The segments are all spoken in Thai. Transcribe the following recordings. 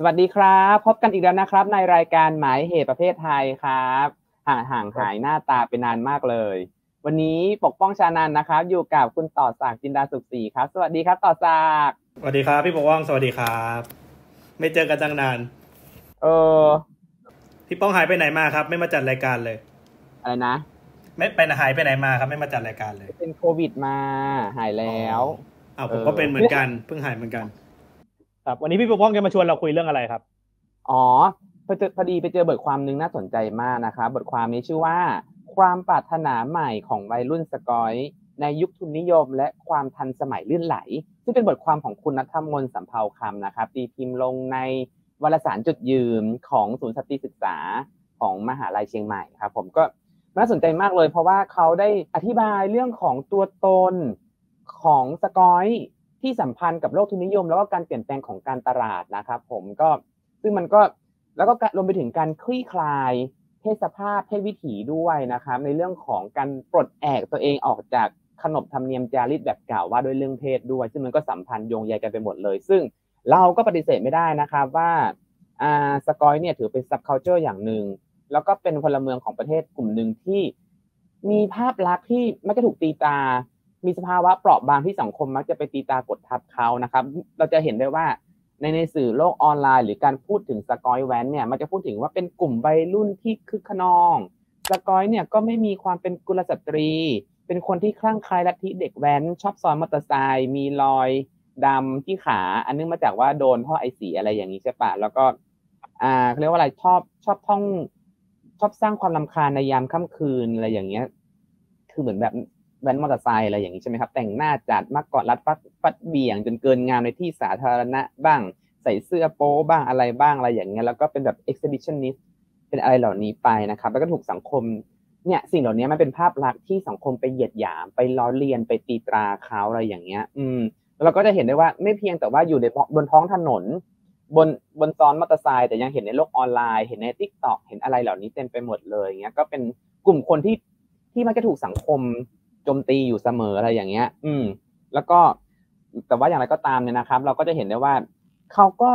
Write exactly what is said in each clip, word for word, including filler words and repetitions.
สวัสดีครับพบกันอีกแล้วนะครับในรายการหมายเหตุประเภทไทยครับห่างห่างหายหน้าตาไปนานมากเลยวันนี้ปกป้องชานันท์นะครับอยู่กับคุณต่อศักดิ์จินดาสุขศรีครับสวัสดีครับต่อศักดิ์สวัสดีครับพี่ปกป้องสวัสดีครับไม่เจอกันตั้งนานเออพี่ป้องหายไปไหนมาครับไม่มาจัดรายการเลยอะไรนะไม่ไปหายไปไหนมาครับไม่มาจัดรายการเลยเป็นโควิดมาหายแล้วอ้าวผมก็เป็นเหมือนกันเพิ่งหายเหมือนกันครับวันนี้พี่ปกป้องจะมาชวนเราคุยเรื่องอะไรครับอ๋อพอดีไปเจอบทความนึงน่าสนใจมากนะครับบทความนี้ชื่อว่าความปรารถนาใหม่ของวัยรุ่นสกอยในยุคทุนนิยมและความทันสมัยลื่นไหลซึ่งเป็นบทความของคุณณัฐมนต์สัมเภาคำนะครับตีพิมพ์ลงในวารสารจุดยืนของศูนย์สตรีศึกษาของมหาลัยเชียงใหม่ครับผมก็น่าสนใจมากเลยเพราะว่าเขาได้อธิบายเรื่องของตัวตนของสกอยที่สัมพันธ์กับโลกทุนนิยมแล้วก็การเปลี่ยนแปลงของการตลาดนะครับผมก็ซึ่งมันก็แล้วก็รวมไปถึงการคลี่คลายเพศสภาพเพศวิถีด้วยนะครับในเรื่องของการปลดแอกตัวเองออกจากขนบธรรมเนียมจารีตแบบเก่าว่าด้วยเรื่องเพศด้วยซึ่งมันก็สัมพันธ์โยงใยกันไปหมดเลยซึ่งเราก็ปฏิเสธไม่ได้นะครับว่าอ่าสกอยเนี่ยถือเป็นซับคัลเจอร์อย่างหนึ่งแล้วก็เป็นพลเมืองของประเทศกลุ่มหนึ่งที่มีภาพลักษณ์ที่ไม่ได้ถูกตีตามีสภาวะเปราะบางที่สังคมมักจะไปตีตากดทับเขานะครับเราจะเห็นได้ว่าในในสื่อโลกออนไลน์หรือการพูดถึงสกอยแว้นเนี่ยมันจะพูดถึงว่าเป็นกลุ่มวัยรุ่นที่คึกขนองสกอยเนี่ยก็ไม่มีความเป็นกุลสตรีเป็นคนที่คลั่งไคล้ลัทธิเด็กแว้นชอบซ้อนมอเตอร์ไซค์มีรอยดำที่ขาอันนึงมาจากว่าโดนท่อไอเสียอะไรอย่างนี้ใช่ปะแล้วก็อ่าเขาเรียกว่าอะไรชอบชอบท่องชอบสร้างความรำคาญในยามค่ำคืนอะไรอย่างเงี้ยคือเหมือนแบบแว้นมอเตอร์ไซค์อะไรอย่างนี้ใช่ไหมครับแต่งหน้าจัดมักกอดรัดฟัดฟัดเบี่ยงจนเกินงามในที่สาธารณะบ้างใส่เสื้อโป๊บ้างอะไรบ้างอะไรอย่างเงี้ยแล้วก็เป็นแบบ exhibitionist เป็นอะไรเหล่านี้ไปนะครับแล้วก็ถูกสังคมเนี่ยสิ่งเหล่านี้มันเป็นภาพลักษณ์ที่สังคมไปเหยียดหยามไปล้อเลียนไปตีตราเขาอะไรอย่างเงี้ยอืมเราก็จะเห็นได้ว่าไม่เพียงแต่ว่าอยู่ในบนท้องถนนบนบนซ้อนมอเตอร์ไซค์แต่ยังเห็นในโลกออนไลน์เห็นใน TikTok เห็นอะไรเหล่านี้เต็มไปหมดเลยเงี้ยก็เป็นกลุ่มคนที่ที่มันจะถูกสังคมโจมตีอยู่เสมออะไรอย่างเงี้ยอืมแล้วก็แต่ว่าอย่างไรก็ตามเนี่ยนะครับเราก็จะเห็นได้ว่าเขาก็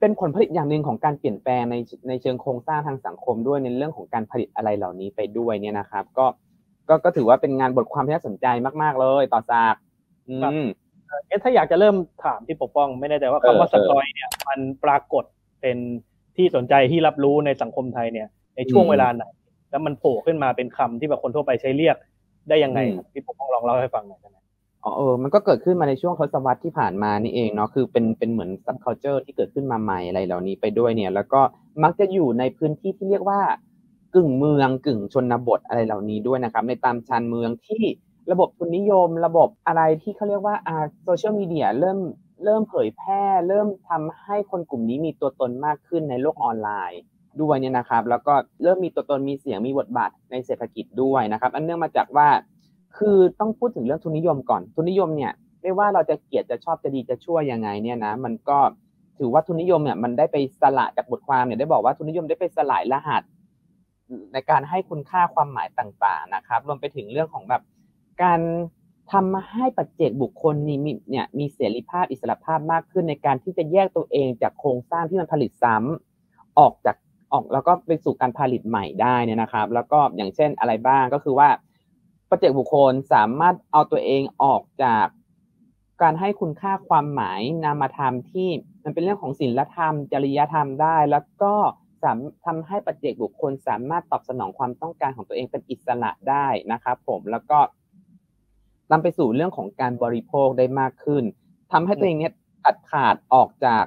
เป็นผลผลิตอย่างหนึ่งของการเปลี่ยนแปลงในในเชิงโครงสร้างทางสังคมด้วยในเรื่องของการผลิตอะไรเหล่านี้ไปด้วยเนี่ยนะครับก็ก็ก็ถือว่าเป็นงานบทความที่น่าสนใจมากๆเลยต่อจากอืมเอ๊ะถ้าอยากจะเริ่มถามที่ปกป้องไม่แน่ใจว่าคำว่าสกอยเนี่ยมันปรากฏเป็นที่สนใจที่รับรู้ในสังคมไทยเนี่ยในช่วงเวลาไหนแล้วมันโผล่ขึ้นมาเป็นคำที่แบบคนทั่วไปใช้เรียกได้ยังไงพี่ปกป้องลองเล่าให้ฟังหน่อยได้ไหมอ๋อเออมันก็เกิดขึ้นมาในช่วงทศวรรษที่ผ่านมานี่เองเนาะคือเป็นเป็นเหมือน subculture ที่เกิดขึ้นมาใหม่อะไรเหล่านี้ไปด้วยเนี่ยแล้วก็มักจะอยู่ในพื้นที่ที่เรียกว่ากึ่งเมืองกึ่งชนบทอะไรเหล่านี้ด้วยนะครับในตามชานเมืองที่ระบบทุนนิยมระบบอะไรที่เขาเรียกว่าอ่าโซเชียลมีเดียเริ่มเริ่มเผยแพร่เริ่มทำให้คนกลุ่มนี้มีตัวตนมากขึ้นในโลกออนไลน์ด้วยเนี่ยนะครับแล้วก็เริ่มมีตัวตนมีเสียงมีบทบาทในเศรษฐกิจด้วยนะครับอันเนื่องมาจากว่าคือต้องพูดถึงเรื่องทุนนิยมก่อนทุนนิยมเนี่ยไม่ว่าเราจะเกลียดจะชอบจะดีจะชั่วยังไงเนี่ยนะมันก็ถือว่าทุนนิยมเนี่ยมันได้ไปสลายจากบทความเนี่ยได้บอกว่าทุนนิยมได้ไปสลายรหัสในการให้คุณค่าความหมายต่างๆนะครับรวมไปถึงเรื่องของแบบการทำให้ปัจเจกบุคคลนี้เนี่ยมีเสรีภาพอิสระภาพมากขึ้นในการที่จะแยกตัวเองจากโครงสร้างที่มันผลิตซ้ำออกจากออกแล้วก็ไปสู่การผลิตใหม่ได้เนี่ยนะครับแล้วก็อย่างเช่นอะไรบ้างก็คือว่าปัจเจกบุคคลสามารถเอาตัวเองออกจากการให้คุณค่าความหมายนามธรรมที่มันเป็นเรื่องของศีลธรรมจริยธรรมได้แล้วก็ทำให้ปัจเจกบุคคลสามารถตอบสนองความต้องการของตัวเองเป็นอิสระได้นะครับผมแล้วก็นำไปสู่เรื่องของการบริโภคได้มากขึ้นทำให้ตัวเองเนี่ยตัดขาดออกจาก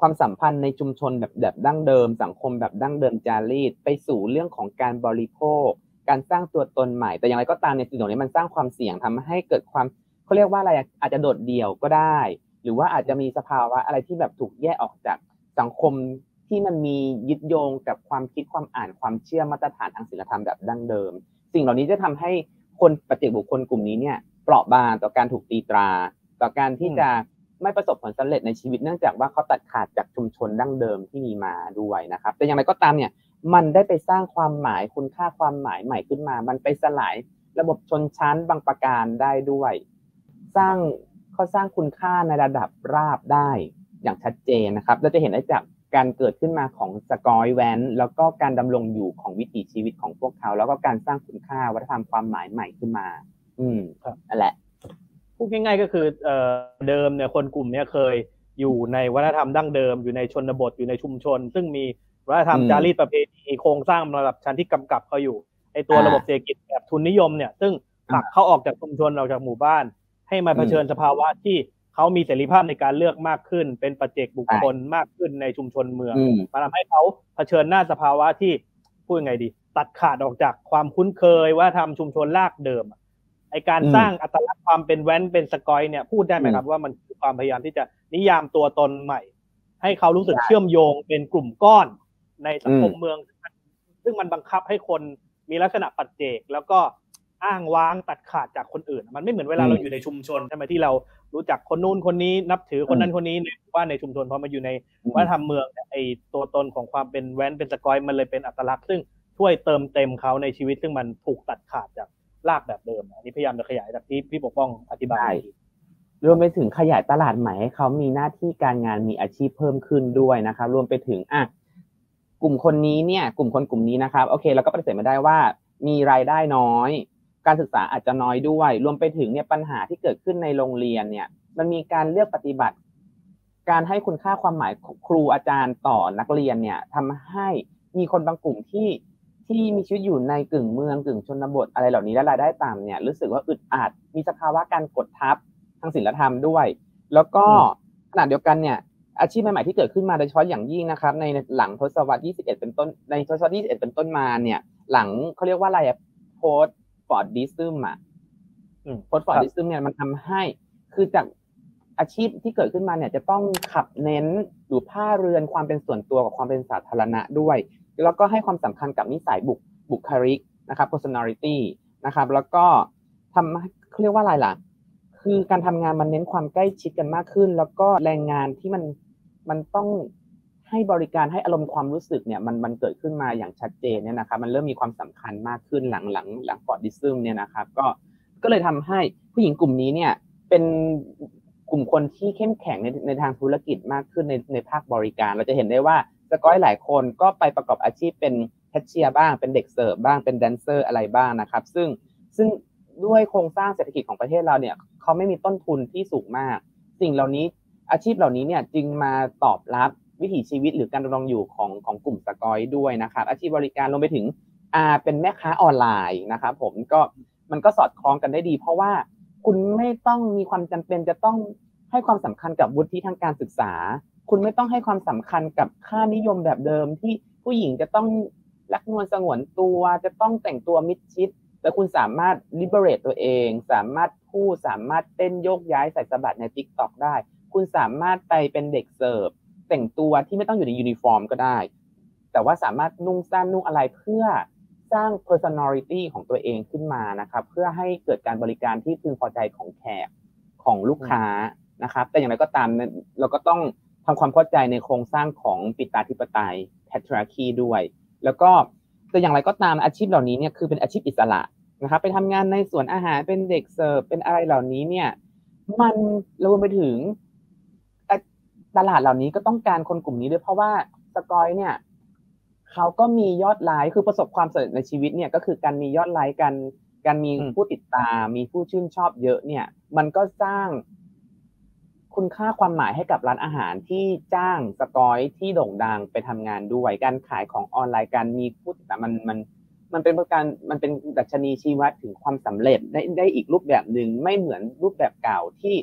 ความสัมพันธ์ในชุมชนแบบแบบดั้งเดิมสังคมแบบดั้งเดิมจารีตไปสู่เรื่องของการบริโภคการสร้างตัวตนใหม่แต่อย่างไรก็ตามในสิ่งเหล่านี้มันสร้างความเสี่ยงทำให้เกิดความเขาเรียกว่าอะไรอาจจะโดดเดี่ยวก็ได้หรือว่าอาจจะมีสภาวะอะไรที่แบบถูกแยกออกจากสังคมที่มันมียึดโยงกับความคิดความอ่านความเชื่อมาตรฐานทางศีลธรรมแบบดั้งเดิมสิ่งเหล่านี้จะทำให้คนปฏิบุคคลกลุ่มนี้เนี่ยเปราะบางต่อการถูกตีตราต่อการที่จะไม่ประสบผลสำเร็จในชีวิตเนื่องจากว่าเขาตัดขาดจากชุมชนดั้งเดิมที่มีมาด้วยนะครับแต่อย่างไรก็ตามเนี่ยมันได้ไปสร้างความหมายคุณค่าความหมายใหม่ขึ้นมามันไปสลายระบบชนชั้นบางประการได้ด้วยสร้างเขาสร้างคุณค่าในระดับราบได้ อย่างชัดเจนนะครับเราจะเห็นได้จากการเกิดขึ้นมาของสกอยแวนแล้วก็การดำรงอยู่ของวิถีชีวิตของพวกเขาแล้วก็การสร้างคุณค่าวัฒนธรรมความหมายใหม่ขึ้นมาอืมนั่นแหละพูดง่ายๆก็คือเอ่อเดิมเนี่ยคนกลุ่มเนี้ยเคยอยู่ในวัฒนธรรมดั้งเดิมอยู่ในชนบทอยู่ในชุมชนซึ่งมีวัฒนธรรมจารีตประเพณีโครงสร้างระดับชั้นที่กำกับเขาอยู่ไอตัวระบบเศรษฐกิจแบบทุนนิยมเนี่ยซึ่งผลักเขาออกจากชุมชนออกจากหมู่บ้านให้มาเผชิญสภาวะที่เขามีเสรีภาพในการเลือกมากขึ้นเป็นปัจเจกบุคคลมากขึ้นในชุมชนเมืองมันทำให้เขาเผชิญหน้าสภาวะที่พูดยังไงดีตัดขาดออกจากความคุ้นเคยว่าทำชุมชนรากเดิมไอการสร้างอัตลักษณ์ความเป็นแว้นเป็นสกอยเนี่ยพูดได้ไหมครับว่ามันคือความพยายามที่จะนิยามตัวตนใหม่ให้เขารู้สึกเชื่อมโยงเป็นกลุ่มก้อนในสังคมเมืองซึ่งมันบังคับให้คนมีลักษณะปัจเจกแล้วก็อ้างว้างตัดขาดจากคนอื่นมันไม่เหมือนเวลาเราอยู่ในชุมชนใช่ไหมที่เรารู้จักคนนู้นคนนี้นับถือคนนั้นคนนี้ว่าในชุมชนพอมาอยู่ในวัฒนธรรมเมืองไอตัวตนของความเป็นแว้นเป็นสกอยมันเลยเป็นอัตลักษณ์ซึ่งช่วยเติมเต็มเขาในชีวิตซึ่งมันถูกตัดขาดจากรากแบบเดิมอันนี้พยายามจะขยายจากที่พี่ปกป้องอธิบายรวมไปถึงขยายตลาดใหม่ให้เขามีหน้าที่การงานมีอาชีพเพิ่มขึ้นด้วยนะคะรวมไปถึงอ่ะกลุ่มคนนี้เนี่ยกลุ่มคนกลุ่มนี้นะครับโอเคเราก็ปฏิเสธไม่ได้ว่ามีรายได้น้อยการศึกษาอาจจะน้อยด้วยรวมไปถึงเนี่ยปัญหาที่เกิดขึ้นในโรงเรียนเนี่ยมันมีการเลือกปฏิบัติการให้คุณค่าความหมายครูอาจารย์ต่อนักเรียนเนี่ยทำให้มีคนบางกลุ่มที่ที่มีชีวิตอยู่ในกึ่งเมืองกึ่งชนบทอะไรเหล่านี้และรายได้ต่ำเนี่ยรู้สึกว่าอึดอัดมีสภาวะการกดทับทางศีลธรรมด้วยแล้วก็ขณะเดียวกันเนี่ยอาชีพใหม่ๆที่เกิดขึ้นมาโดยเฉพาะอย่างยิ่งนะครับในหลังทศวรรษที่ยี่สิบเอ็ดเป็นต้นในทศวรรษที่ยี่สิบเอ็ดเป็นต้นมาเนี่ยหลังเขาเรียกว่าอะไรอะโพสต์ฟอร์ดดิซึมอ่ะโพสต์ฟอร์ดดิซึมเนี่ยมันทำให้คือจากอาชีพที่เกิดขึ้นมาเนี่ยจะต้องขับเน้นอยู่ผ้าเรือนความเป็นส่วนตัวกับความเป็นสาธารณะด้วยแล้วก็ให้ความสำคัญกับนิสัยบุคบุคลิกนะครับ personality นะครับแล้วก็ทำเขาเรียกว่าอะไรล่ะคือการทำงานมันเน้นความใกล้ชิดกันมากขึ้นแล้วก็แรงงานที่มันมันต้องให้บริการให้อารมณ์ความรู้สึกเนี่ยมันมันเกิดขึ้นมาอย่างชัดเจนเนี่ยนะครับมันเริ่มมีความสำคัญมากขึ้นหลังหลังหลังฟอร์ดดิซึมเนี่ยนะครับก็ก็เลยทำให้ผู้หญิงกลุ่มนี้เนี่ยเป็นกลุ่มคนที่เข้มแข็งในในทางธุรกิจมากขึ้นในในภาคบริการเราจะเห็นได้ว่าสกอยหลายคนก็ไปประกอบอาชีพเป็นแคชเชียร์บ้างเป็นเด็กเสิร์ฟบ้างเป็นแดนเซอร์อะไรบ้างนะครับซึ่งซึ่งด้วยโครงสร้างเศรษฐกิจของประเทศเราเนี่ยเขาไม่มีต้นทุนที่สูงมากสิ่งเหล่านี้อาชีพเหล่านี้เนี่ยจึงมาตอบรับวิถีชีวิตหรือการดำรงอยู่ของของกลุ่มสกอยด้วยนะครับอาชีพบริการลงไปถึงอาเป็นแม่ค้าออนไลน์นะครับผมก็มันก็สอดคล้องกันได้ดีเพราะว่าคุณไม่ต้องมีความจำเป็นจะต้องให้ความสำคัญกับวุฒิทางการศึกษาคุณไม่ต้องให้ความสำคัญกับค่านิยมแบบเดิมที่ผู้หญิงจะต้องรักนวลสงวนตัวจะต้องแต่งตัวมิดชิดแต่คุณสามารถ liberate ตัวเองสามารถพูดสามารถเต้นโยกย้ายใส่สะบัดใน TikTok ได้คุณสามารถไปเป็นเด็กเสิร์ฟแต่งตัวที่ไม่ต้องอยู่ในยูนิฟอร์มก็ได้แต่ว่าสามารถนุ่งสั้นนุ่งอะไรเพื่อสร้าง personality ของตัวเองขึ้นมานะครับเพื่อให้เกิดการบริการที่พึงพอใจของแขกของลูกค้านะครับแต่อย่างไรก็ตามเราก็ต้องทำความเข้าใจในโครงสร้างของปิตาธิปไตย patriarchy ด้วยแล้วก็แต่อย่างไรก็ตามอาชีพเหล่านี้เนี่ยคือเป็นอาชีพอิสระนะครับไปทำงานในสวนอาหารเป็นเด็กเสิร์ฟเป็นอะไรเหล่านี้เนี่ยมันรวมไปถึงตลาดเหล่านี้ก็ต้องการคนกลุ่มนี้ด้วยเพราะว่าสกอยเนี่ยเขาก็มียอดไลค์คือประสบความสำเร็จในชีวิตเนี่ยก็คือการมียอดไลค์กันการมีผู้ติดตามมีผู้ชื่นชอบเยอะเนี่ยมันก็สร้างคุณค่าความหมายให้กับร้านอาหารที่จ้างสกอยที่โด่งดังไปทำงานด้วยการขายของออนไลน์การมีผู้ติดตามมันมันมันเป็นการมันเป็นดัชนีชี้วัดถึงความสำเร็จได้ได้อีกรูปแบบหนึ่งไม่เหมือนรูปแบบเก่าที่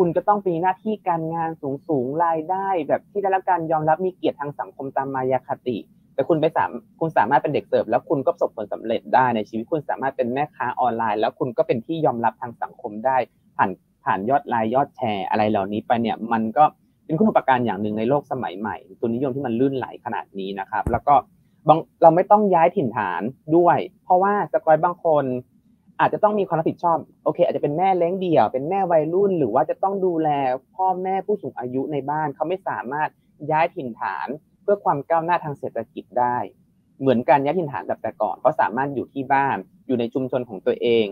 คุณจะต้องมีหน้าที่การงานสูงสูงรายได้แบบที่ได้รับการยอมรับมีเกียรติทางสังคมตามมายาคติแต่คุณไปสามคุณสามารถเป็นเด็กเสิร์ฟแล้วคุณก็ประสบผลสำเร็จได้ในชีวิตคุณสามารถเป็นแม่ค้าออนไลน์แล้วคุณก็เป็นที่ยอมรับทางสังคมได้ผ่านผ่านยอดไลค์ยอดแชร์อะไรเหล่านี้ไปเนี่ยมันก็เป็นคุณูปการอย่างหนึ่งในโลกสมัยใหม่ทุนนิยมที่มันลื่นไหลขนาดนี้นะครับแล้วก็เราไม่ต้องย้ายถิ่นฐานด้วยเพราะว่าสกอยบางคนอาจจะต้องมีความรับผิดชอบโอเคอาจจะเป็นแม่เลี้ยงเดี่ยวเป็นแม่วัยรุ่นหรือว่าจะต้องดูแลพ่อแม่ผู้สูงอายุในบ้านเขาไม่สามารถย้ายถิ่นฐานเพื่อความก้าวหน้าทางเศรษฐกิจได้เหมือนการย้ายถิ่นฐานแบบแต่ก่อนเขาสามารถอยู่ที่บ้านอยู่ในชุมชนของตัวเอง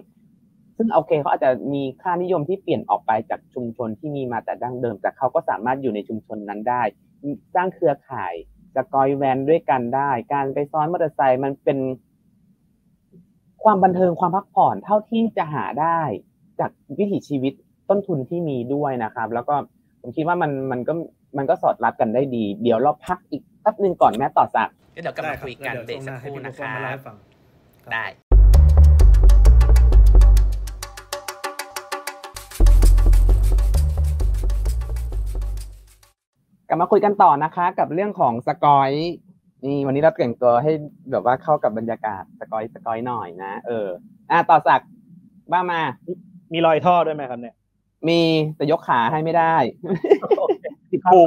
ซึ่งโอเคเขาอาจจะมีค่านิยมที่เปลี่ยนออกไปจากชุมชนที่มีมาแต่ดั้งเดิมแต่เขาก็สามารถอยู่ในชุมชนนั้นได้สร้างเครือข่ายสกอยแวนด้วยกันได้การไปซ้อนมอเตอร์ไซค์มันเป็นความบันเทิงความพักผ่อนเท่าที่จะหาได้จากวิถีชีวิตต้นทุนที่มีด้วยนะครับแล้วก็ผมคิดว่ามันมันก็มันก็สอดรับกันได้ดีเดี๋ยวเราพักอีกแป๊บนึงก่อนแม่ต่อสักเดี๋ยวกลับมาคุยกันเบรกสักครู่นะคะได้กลับมาคุยกันต่อนะคะกับเรื่องของสกอยนี่วันนี้เราแต่งตัวให้แบบว่าเข้ากับบรรยากาศสกอยสกอยหน่อยนะเอออ่ะต่อสักบ้ามามีรอยท่อด้วยไหมครับเนี่ยมีแต่ยกขาให้ไม่ได้ติดพุง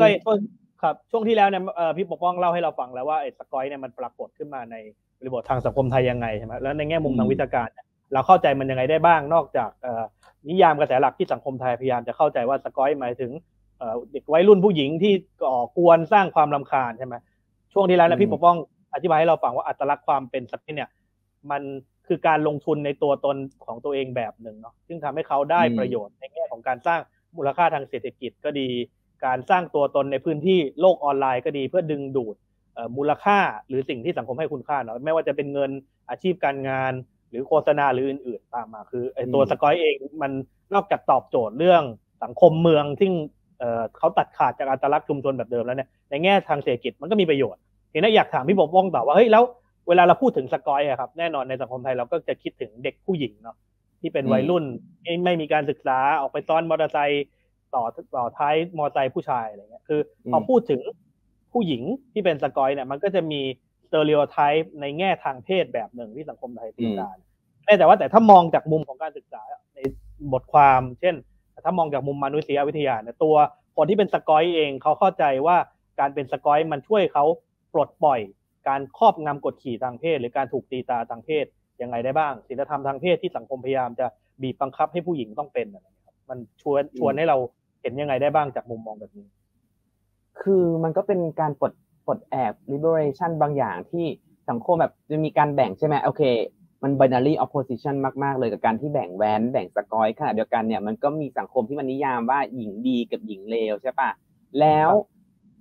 ครับช่วงที่แล้วเนี่ยพี่ปกป้องเล่าให้เราฟังแล้วว่าไอ้สกอยเนี่ยมันปรากฏขึ้นมาในบริบททางสังคมไทยยังไงใช่ไหมแล้วในแง่มุมทางวิชาการเราเข้าใจมันยังไงได้บ้างนอกจากนิยามกระแสหลักที่สังคมไทยพยายามจะเข้าใจว่าสกอยหมายถึงเด็กวัยรุ่นผู้หญิงที่ก่อกวนสร้างความรำคาญใช่ไหมช่วงที่แล้วนะพี่ปกป้องอธิบายให้เราฟังว่าอัตลักษณ์ความเป็นสกอยเนี่ยมันคือการลงทุนในตัวตนของตัวเองแบบหนึ่งเนาะซึ่งทำให้เขาได้ประโยชน์ในแง่ของการสร้างมูลค่าทางเศรษฐกิจก็ดีการสร้างตัวตนในพื้นที่โลกออนไลน์ก็ดีเพื่อดึงดูดมูลค่าหรือสิ่งที่สังคมให้คุณค่าเนาะไม่ว่าจะเป็นเงินอาชีพการงานหรือโฆษณาหรืออื่นๆตามมาคือตัวสกอยเองมันนอกจากตอบโจทย์เรื่องสังคมเมืองซึ่งเขาตัดขาดจากอัตลักษณ์ชุมชนแบบเดิมแล้วเนี่ยในแง่ทางเศรษฐกิจมันก็มีประโยชน์ทีนี้อยากถามพี่ปกป้องต่อว่าเฮ้ยแล้วเวลาเราพูดถึงสกอยอะครับแน่นอนในสังคมไทยเราก็จะคิดถึงเด็กผู้หญิงเนาะที่เป็นวัยรุ่นไม่มีการศึกษาออกไปซ้อนมอเตอร์ไซค์ต่อต่อท้ายมอเตอร์ไซค์ผู้ชายอะไรเงี้ยคือพอพูดถึงผู้หญิงที่เป็นสกอยเนี่ยมันก็จะมีสเตอริโอไทป์ในแง่ทางเพศแบบหนึ่งที่สังคมไทยตีตาแต่ว่าแต่ถ้ามองจากมุมของการศึกษาในบทความเช่นถ้ามองจากมุมมนุษยวิทยาเนี่ยตัวคนที่เป็นสกอยเองเขาเข้าใจว่าการเป็นสกอยมันช่วยเขาปลดปล่อยการครอบงำกดขี่ทางเพศหรือการถูกตีตาทางเพศยังไงได้บ้างศีลธรรมทางเพศที่สังคมพยายามจะบีบบังคับให้ผู้หญิงต้องเป็นอะไรครับมันชวนชวนให้เราเห็นยังไงได้บ้างจากมุมมองแบบนี้คือมันก็เป็นการปลดปลดแอบ liberation บางอย่างที่สังคมแบบจะมีการแบ่งใช่ไหมโอเคมัน binary opposition มากๆเลยกับการที่แบ่งแว้นแบ่งสกอยขณะเดียวกันเนี่ยมันก็มีสังคมที่มันนิยามว่าหญิงดีกับหญิงเลวใช่ปะแล้ว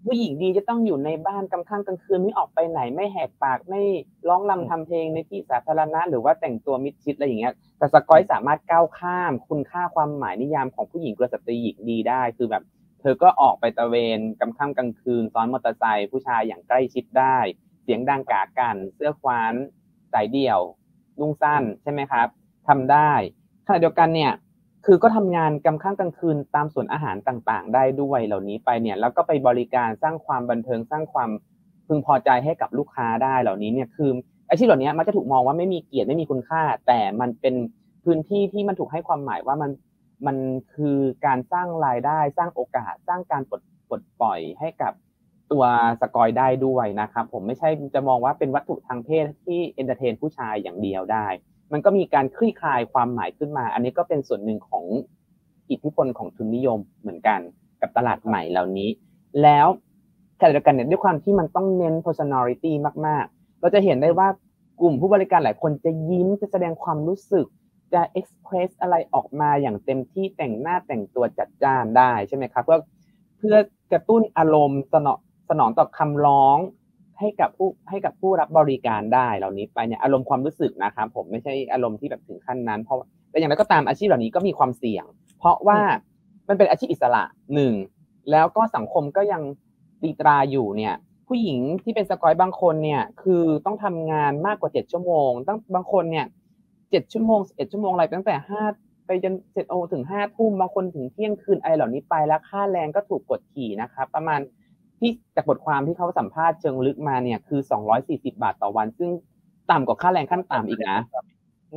ผู้หญิงดีจะต้องอยู่ในบ้านกลางค่ำกลางคืนไม่ออกไปไหนไม่แหกปากไม่ร้องรำทำเพลงในที่สาธารณะหรือว่าแต่งตัวมิดชิดอะไรอย่างเงี้ยแต่สกอยสามารถก้าวข้ามคุณค่าความหมายนิยามของผู้หญิงกระสับกระส่ายหญิงดีได้คือแบบเธอก็ออกไปตระเวนกลางค่ำกลางคืนซ้อนมอเตอร์ไซค์ผู้ชายอย่างใกล้ชิดได้เสียงดังกากันเสื้อคว้านสายเดี่ยวนุ่งสั้นใช่ไหมครับทำได้ขณะเดียวกันเนี่ยคือก็ทำงานกลางค่ำกลางคืนตามสวนอาหารต่างๆได้ด้วยเหล่านี้ไปเนี่ยแล้วก็ไปบริการสร้างความบันเทิงสร้างความพึงพอใจให้กับลูกค้าได้เหล่านี้เนี่ยคืออาชีพเหล่านี้มักจะถูกมองว่าไม่มีเกียรติไม่มีคุณค่าแต่มันเป็นพื้นที่ที่มันถูกให้ความหมายว่ามันมันคือการสร้างรายได้สร้างโอกาสสร้างการปลดปลดปล่อยให้กับตัวสกอยได้ด้วยนะครับผมไม่ใช่จะมองว่าเป็นวัตถุทางเพศที่เอนเตอร์เทนผู้ชายอย่างเดียวได้มันก็มีการคลี่คลายความหมายขึ้นมาอันนี้ก็เป็นส่วนหนึ่งของอิทธิพลของทุนนิยมเหมือนกันกับตลาดใหม่เหล่านี้แล้วขณะเดียวกันเนี่ยด้วยความที่มันต้องเน้น personality มากๆเราจะเห็นได้ว่ากลุ่มผู้บริการหลายคนจะยิ้มจะแสดงความรู้สึกจะ express อะไรออกมาอย่างเต็มที่แต่งหน้าแต่งตัวจัดจ้านได้ใช่ไหมครับเพื่อเพื่อกระตุ้นอารมณ์สนองสนองตอบคำร้องให้กับผู้ให้กับผู้รับบริการได้เหล่านี้ไปเนี่ยอารมณ์ความรู้สึกนะครับผมไม่ใช่อารมณ์ที่แบบถึงขั้นนั้นเพราะแต่อย่างไรก็ตามอาชีพเหล่านี้ก็มีความเสี่ยงเพราะว่ามันเป็นอาชีพอิสระหนึ่งแล้วก็สังคมก็ยังตีตราอยู่เนี่ยผู้หญิงที่เป็นสกอยบางคนเนี่ยคือต้องทำงานมากกว่าเจ็ดชั่วโมงตั้งบางคนเนี่ยเจ็ดชั่วโมงเอ็ดชั่วโมงอะไรตั้งแต่ห้าไปจนเจ็ดโมงถึงห้าทุ่มบางคนถึงเที่ยงคืนอะไรเหล่านี้ไปแล้วค่าแรงก็ถูกกดขี่นะครับประมาณที่จากบทความที่เขาสัมภาษณ์เชิงลึกมาเนี่ยคือสองร้อยสี่สิบบาทต่อวันซึ่งต่ำกว่าค่าแรงขั้นต่ำอีกนะ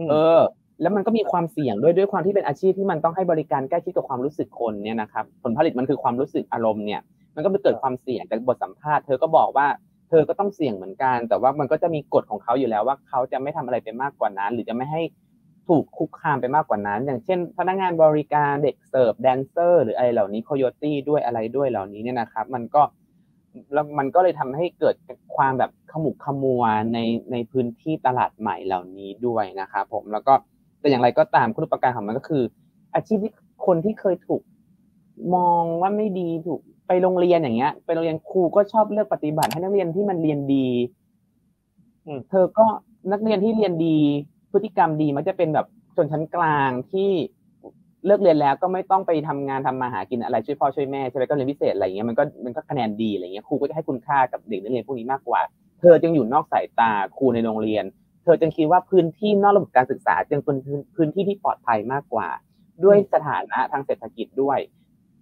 เออแล้วมันก็มีความเสี่ยงด้วยด้วยความที่เป็นอาชีพที่มันต้องให้บริการใกล้ชิดกับความรู้สึกคนเนี่ยนะครับผลผลิตมันคือความรู้สึกอารมณ์เนี่ยมันก็ไปเกิดความเสี่ยงจากบทสัมภาษณ์เธอก็บอกว่าเธอก็ต้องเสี่ยงเหมือนกันแต่ว่ามันก็จะมีกฎของเขาอยู่แล้วว่าเขาจะไม่ทำอะไรไปมากกว่านั้นหรือจะไม่ให้ถูกคุกคามไปมากกว่านั้นอย่างเช่นพนักงานบริการเด็กเสิร์ฟแดนเซอร์หรืออะไรเหล่านี้โคโยตี้ด้วยอะไรด้วยเหล่านี้เนี่ยนะครับมันก็แล้วมันก็เลยทำให้เกิดความแบบขมุกขมัวในในพื้นที่ตลาดใหม่เหล่านี้ด้วยนะครับผมแล้วก็ แต่อย่างไรก็ตามคุณูปการของมันก็คืออาชีพที่คนที่เคยถูกมองว่าไม่ดีถูกไปโรงเรียนอย่างเงี้ยไปโรงเรียนครูก็ชอบเลือกปฏิบัติให้นักเรียนที่มันเรียนดีเธอก็นักเรียนที่เรียนดีพฤติกรรมดีมันจะเป็นแบบชนชั้นกลางที่เลิกเรียนแล้วก็ไม่ต้องไปทำงานทำมาหากินอะไรช่วยพ่อช่วยแม่ใช่ไหมก็เรียนพิเศษอะไรเงี้ยมันก็มันก็คะแนนดีอะไรเงี้ยครูก็จะให้คุณค่ากับเด็กนักเรียนพวกนี้มากกว่าเธอจึงอยู่นอกสายตาครูในโรงเรียนเธอจึงคิดว่าพื้นที่นอกระบบการศึกษาจึงเป็นพื้นที่ที่ปลอดภัยมากกว่าด้วยสถานะทางเศรษฐกิจด้วย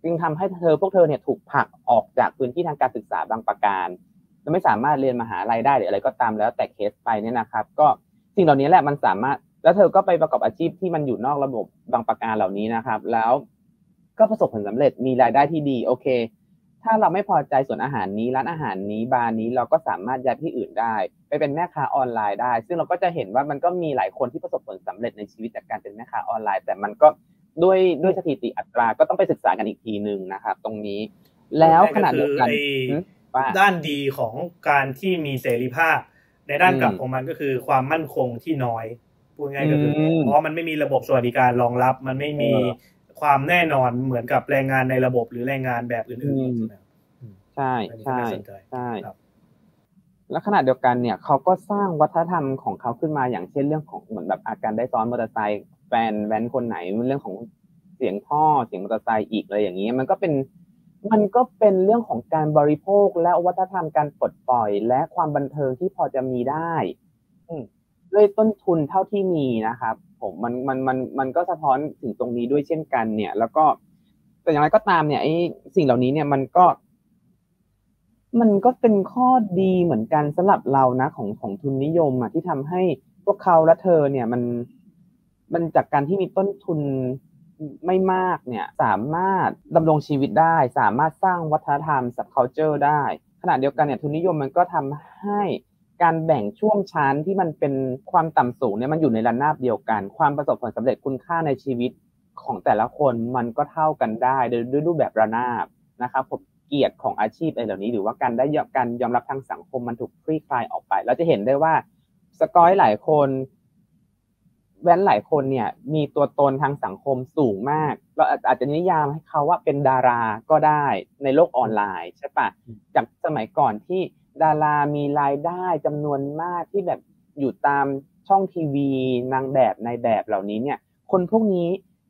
จึงทำให้เธอพวกเธอเนี่ยถูกผลักออกจากพื้นที่ทางการศึกษาบางประการและไม่สามารถเรียนมหาลัยได้หรืออะไรก็ตามแล้วแต่เคสไปเนี่ยนะครับก็สิ่งเหล่านี้แหละมันสามารถแล้วเธอก็ไปประกอบอาชีพที่มันอยู่นอกระบบบางประการเหล่านี้นะครับแล้วก็ประสบผลสำเร็จมีรายได้ที่ดีโอเคถ้าเราไม่พอใจส่วนอาหารนี้ร้านอาหารนี้บาร์นี้เราก็สามารถย้ายที่อื่นได้ไปเป็นแม่ค้าออนไลน์ได้ซึ่งเราก็จะเห็นว่ามันก็มีหลายคนที่ประสบผลสำเร็จในชีวิตจากการเป็นแม่ค้าออนไลน์แต่มันก็ด้วยด้วยสถิติอัตราก็ต้องไปศึกษากันอีกทีนึงนะครับตรงนี้แล้วขนาดเดียวกันด้านดีของการที่มีเสรีภาพในด้านกลับของมันก็คือความมั่นคงที่น้อยพูดง่ายก็คือเพราะมันไม่มีระบบสวัสดิการรองรับมันไม่มีความแน่นอนเหมือนกับแรงงานในระบบหรือแรงงานแบบอื่นๆใช่ใช่ใช่และขณะเดียวกันเนี่ยเขาก็สร้างวัฒนธรรมของเขาขึ้นมาอย่างเช่นเรื่องของเหมือนแบบอาการได้ซ้อนมอเตอร์ไซค์แฟนแว้นคนไหนเรื่องของเสียงท่อเสียงมอเตอร์ไซค์อีกอะไรอย่างนี้มันก็เป็นมันก็เป็นเรื่องของการบริโภคและวัฒนธรรมการปลดปล่อยและความบันเทิงที่พอจะมีได้ด้วยต้นทุนเท่าที่มีนะครับผมมันมันมันมันก็สะท้อนถึงตรงนี้ด้วยเช่นกันเนี่ยแล้วก็แต่อย่างไรก็ตามเนี่ยไอ้สิ่งเหล่านี้เนี่ยมันก็มันก็เป็นข้อดีเหมือนกันสำหรับเรานะของของทุนนิยมอ่ะที่ทำให้พวกเขาและเธอเนี่ยมันมันจากการที่มีต้นทุนไม่มากเนี่ยสามารถดำรงชีวิตได้สามารถสร้างวัฒนธรรม ซับคัลเจอร์ ได้ขณะเดียวกันเนี่ยทุนนิยมมันก็ทำให้การแบ่งช่วงชั้นที่มันเป็นความต่ำสูงเนี่ยมันอยู่ในระนาบเดียวกันความประสบผลสำเร็จคุณค่าในชีวิตของแต่ละคนมันก็เท่ากันได้โดยด้วยรูปแบบระนาบนะครับผมเกียรติของอาชีพอะไรเหล่านี้หรือว่าการได้ยอมการยอมรับทางสังคมมันถูกคลี่คลายออกไปเราจะเห็นได้ว่าสกอยหลายคนแว้นหลายคนเนี่ยมีตัวตนทางสังคมสูงมากเราอาจจะนิยามให้เขาว่าเป็นดาราก็ได้ในโลกออนไลน์ใช่ปะจากสมัยก่อนที่ดารามีรายได้จำนวนมากที่แบบอยู่ตามช่องทีวีนางแบบในแบบเหล่านี้เนี่ยคนพวกนี้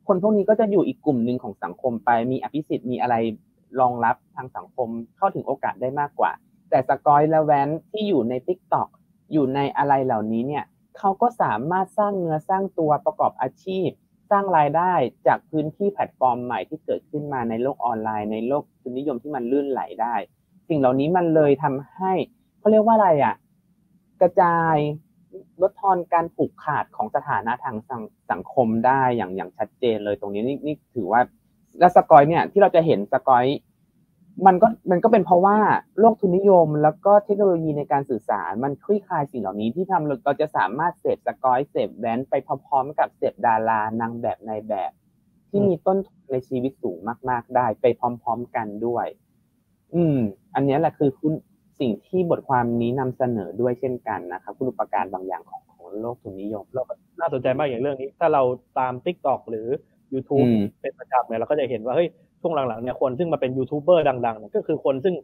คนพวกนี้ก็จะอยู่อีกกลุ่มหนึ่งของสังคมไปมีอภิสิทธิ์มีอะไรรองรับทางสังคมเข้าถึงโอกาสได้มากกว่าแต่สกอยและแว้นที่อยู่ใน ติ๊กต็อก อยู่ในอะไรเหล่านี้เนี่ยเขาก็สามารถสร้างเนื้อสร้างตัวประกอบอาชีพสร้างรายได้จากพื้นที่แพลตฟอร์มใหม่ที่เกิดขึ้นมาในโลกออนไลน์ในโลกทุนนิยมที่มันลื่นไหลได้สิ่งเหล่านี้มันเลยทำให้เขาเรียกว่าอะไรอ่ะกระจายลดทอนการผูกขาดของสถานะทางสังคมได้อย่างอย่างชัดเจนเลยตรงนี้นี่ถือว่าและสกอยเนี่ยที่เราจะเห็นสกอยมันก็มันก็เป็นเพราะว่าโลกทุนนิยมแล้วก็เทคโนโลยีในการสื่อสารมันคลี่คลายสิ่งเหล่านี้ที่ทำเราจะสามารถเสพสกอยเสพแว้นไปพร้อมๆกับเสพดารานางแบบในแบบที่มีต้นทุนในชีวิตสูงมากๆได้ไปพร้อมๆกันด้วยอืมอันนี้แหละคือคุณสิ่งที่บทความนี้นำเสนอด้วยเช่นกันนะครับคุณอุปการบางอย่างของของโลกทุนนิยมเราน่าสนใจมากอย่างเรื่องนี้ถ้าเราตาม ติ๊กต็อก หรือ ยูทูบ เป็นประจำเนี่ยเราก็จะเห็นว่าเฮ้ยช่วงหลังๆเนี่ยคนซึ่งมาเป็นยูทูบเบอร์ดังๆเนี่ยก็คือคนซึ่ง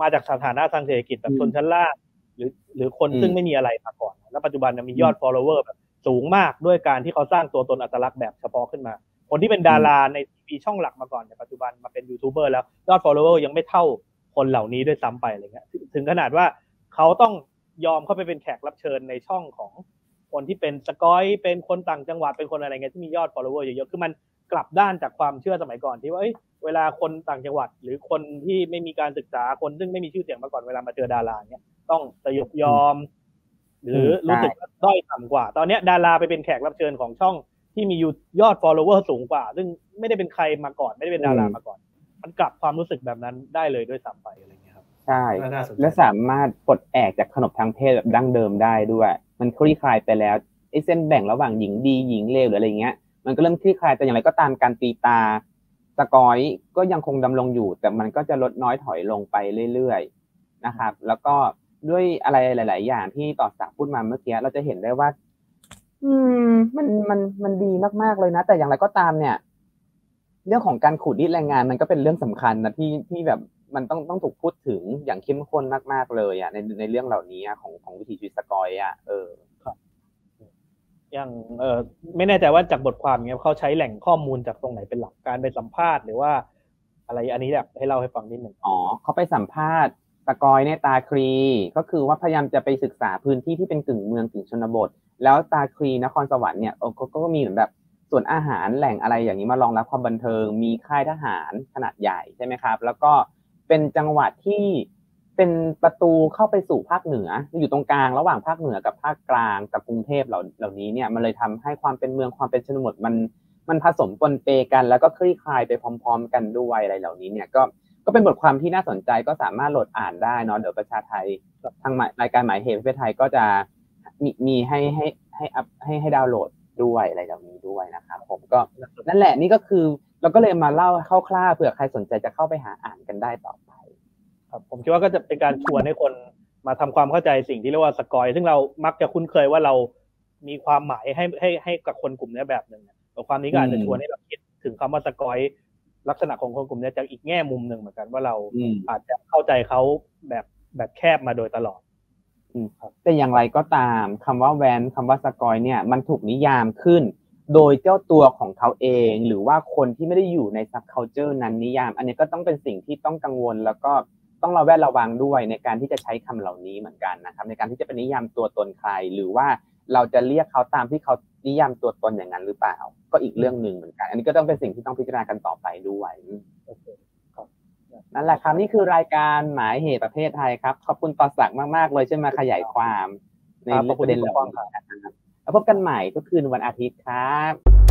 มาจากสถานะทางเศรษฐกิจแบบชนชั้นล่างหรือหรือคนซึ่งไม่มีอะไรมาก่อนแล้วปัจจุบันเนี่ยมียอด ฟอลโลเวอร์ แบบสูงมากด้วยการที่เขาสร้างตัวตนอัตลักษณ์แบบเฉพาะขึ้นมาคนที่เป็นดาราในทีวีช่องหลักมาก่อนเนี่ยปัจจุบันมาเป็นยูทูบเบอร์แล้วยอด ฟอลโลเวอร์ ยังไม่เท่าคนเหล่านี้ด้วยซ้ำไปอะไรเงี้ยถึงขนาดว่าเขาต้องยอมเข้าไปเป็นแขกรับเชิญในช่องของคนที่เป็นสกอยเป็นคนต่างจังหวัดเป็นคนอะไรเงี้ยที่มียอด ฟอลโลเวอร์ เยอะๆคือมันกลับด้านจากความเชื่อสมัยก่อนที่ว่าเวลาคนต่างจังหวัดหรือคนที่ไม่มีการศึกษาคนซึ่งไม่มีชื่อเสียงมาก่อนเวลามาเจอดาราเนี่ยต้องสยบยอมหรือรู้สึกด้อยต่ำกว่าตอนนี้ดาราไปเป็นแขกรับเชิญของช่องที่มียอด ฟอลโลเวอร์ สูงกว่าซึ่งไม่ได้เป็นใครมาก่อนไม่ได้เป็นดารามาก่อนมันกลับความรู้สึกแบบนั้นได้เลยด้วยซ้ำไปอะไรอย่างเงี้ยครับใช่และสามารถปลดแอกจากขนบทางเพศแบบดั้งเดิมได้ด้วยมันคลี่คลายไปแล้วไอ้เส้นแบ่งระหว่างหญิงดีหญิงเลวหรืออะไรเงี้ยมันก็เริ่มคลี่คลายแต่อย่างไรก็ตามการตีตาสกอยก็ยังคงดำรงอยู่แต่มันก็จะลดน้อยถอยลงไปเรื่อยๆนะครับแล้วก็ด้วยอะไรหลายๆอย่างที่ต่อสักพูดมาเมื่อกี้เราจะเห็นได้ว่า อืมมันมันมันดีมากๆเลยนะ แต่อย่างไรก็ตามเนี่ย เรื่องของการขูดรีดแรงงานมันก็เป็นเรื่องสำคัญนะที่ที่แบบมันต้องต้องถูกพูดถึงอย่างเข้มข้นมากๆเลยอ่ะในในเรื่องเหล่านี้อะของของวิถีชีวิตสกอยอ่ะเออ อย่างเออไม่แน่ใจว่าจากบทความเนี้ยเขาใช้แหล่งข้อมูลจากตรงไหนเป็นหลักการไปสัมภาษณ์หรือว่าอะไรอันนี้แบบให้เล่าให้ฟังนิดหนึ่งอ๋อเขาไปสัมภาษณ์สกอยในตาครีก็คือว่าพยายามจะไปศึกษาพื้นที่ที่เป็นกึ่งเมืองกึ่งชนบทแล้วตาครีนครสวรรค์เนี่ยเออก็ก็มีเหมือนแบบส่วนอาหารแหล่งอะไรอย่างนี้มารองรับความบันเทิงมีค่ายทหารขนาดใหญ่ใช่ไหมครับแล้วก็เป็นจังหวัดที่เป็นประตูเข้าไปสู่ภาคเหนืออยู่ตรงกลางระหว่างภาคเหนือกับภาคกลางกับกรุงเทพเหล่าเหล่านี้เนี่ยมันเลยทำให้ความเป็นเมืองความเป็นชนบทมันมันผสมปนเปกันแล้วก็คลี่คลายไปพร้อมๆกันด้วยอะไรเหล่านี้เนี่ยก็ก็เป็นบทความที่น่าสนใจก็สามารถโหลดอ่านได้เนาะเดี๋ยวประชาไทยทางรายการหมายเหตุประเทศไทยก็จะมีมีให้ให้ให้อัพให้ให้ดาวน์โหลดด้วยอะไรเหล่านี้ด้วยนะครับผมก็นั่นแหละนี่ก็คือเราก็เลยมาเล่าคร่าวๆเผื่อใครสนใจจะเข้าไปหาอ่านกันได้ต่อไปครับผมคิดว่าก็จะเป็นการชวนให้คนมาทำความเข้าใจสิ่งที่เรียกว่าสกอยซึ่งเรามักจะคุ้นเคยว่าเรามีความหมายให้ให้ให้กับคนกลุ่มนี้แบบนึงบทความนี้ก็อาจจะชวนให้เราคิดถึงคำว่าสกอยลักษณะของคนกลุ่มนี้จากอีกแง่มุมหนึ่งเหมือนกันว่าเราอาจจะเข้าใจเขาแบบแบบแคบมาโดยตลอดแต่อย่างไรก็ตามคำว่าแวนคำว่าสกอยเนี่ยมันถูกนิยามขึ้นโดยเจ้าตัวของเขาเองหรือว่าคนที่ไม่ได้อยู่ในซับคัลเจอร์นั้นนิยามอันนี้ก็ต้องเป็นสิ่งที่ต้องกังวลแล้วก็ต้องระแวดระวังด้วยในการที่จะใช้คำเหล่านี้เหมือนกันนะครับในการที่จะเป็นนิยามตัวตนใครหรือว่าเราจะเรียกเขาตามที่เขานิยามตัวตนอย่างนั้นหรือเปล่าก็อีกเรื่องหนึ่งเหมือนกันอันนี้ก็ต้องเป็นสิ่งที่ต้องพิจารณากันต่อไปด้วยนั่นแหละครับนี่คือรายการหมายเหตุประเทศไทยครับขอบคุณต่อศักดิ์มากๆเลยที่มาขยายความในประเด็นเหล่านี้นะครับแล้วพบกันใหม่ทุกคืนวันอาทิตย์ครับ